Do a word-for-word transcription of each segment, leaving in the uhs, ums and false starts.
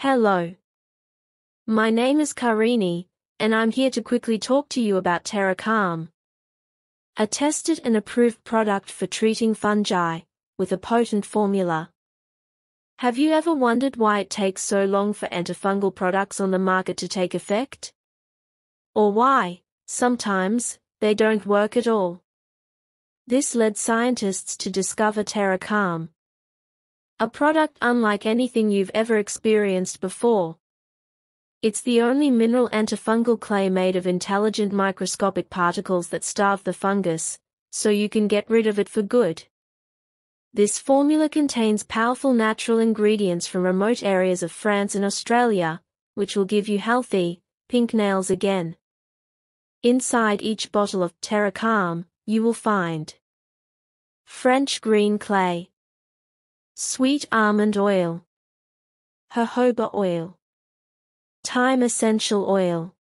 Hello. My name is Carine, and I'm here to quickly talk to you about TerraCalm, a tested and approved product for treating fungi, with a potent formula. Have you ever wondered why it takes so long for antifungal products on the market to take effect? Or why, sometimes, they don't work at all? This led scientists to discover TerraCalm, a product unlike anything you've ever experienced before. It's the only mineral antifungal clay made of intelligent microscopic particles that starve the fungus, so you can get rid of it for good. This formula contains powerful natural ingredients from remote areas of France and Australia, which will give you healthy, pink nails again. Inside each bottle of TerraCalm, you will find French green clay, sweet almond oil, jojoba oil, thyme essential oil,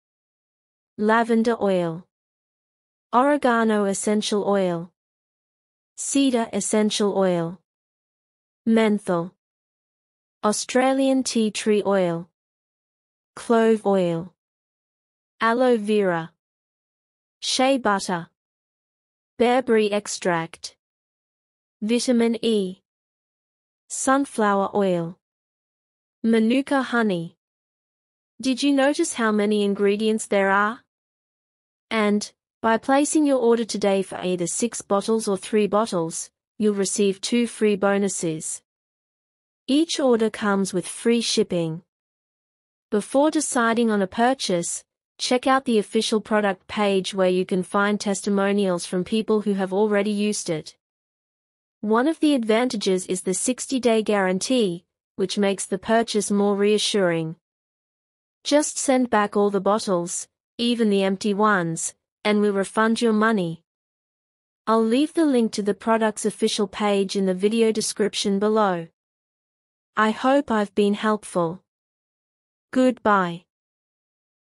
lavender oil, oregano essential oil, cedar essential oil, menthol, Australian tea tree oil, clove oil, aloe vera, shea butter, bearberry extract, vitamin E, sunflower oil, Manuka honey. Did you notice how many ingredients there are? And, by placing your order today for either six bottles or three bottles, you'll receive two free bonuses. Each order comes with free shipping. Before deciding on a purchase, check out the official product page where you can find testimonials from people who have already used it. One of the advantages is the sixty-day guarantee, which makes the purchase more reassuring. Just send back all the bottles, even the empty ones, and we'll refund your money. I'll leave the link to the product's official page in the video description below. I hope I've been helpful. Goodbye.